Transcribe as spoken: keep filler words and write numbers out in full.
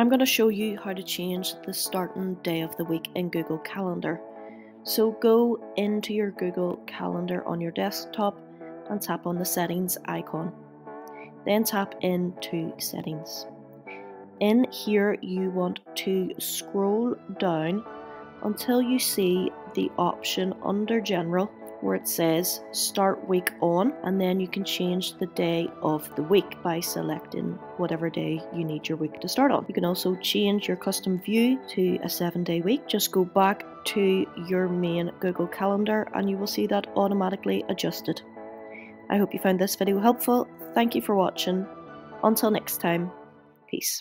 I'm going to show you how to change the starting day of the week in Google Calendar. So go into your Google Calendar on your desktop and tap on the settings icon. Then tap into settings. In here you want to scroll down until you see the option under general where it says start week on, and then you can change the day of the week by selecting whatever day you need your week to start on. You can also change your custom view to a seven day week. Just go back to your main Google Calendar and you will see that automatically adjusted. I hope you found this video helpful. Thank you for watching. Until next time, peace.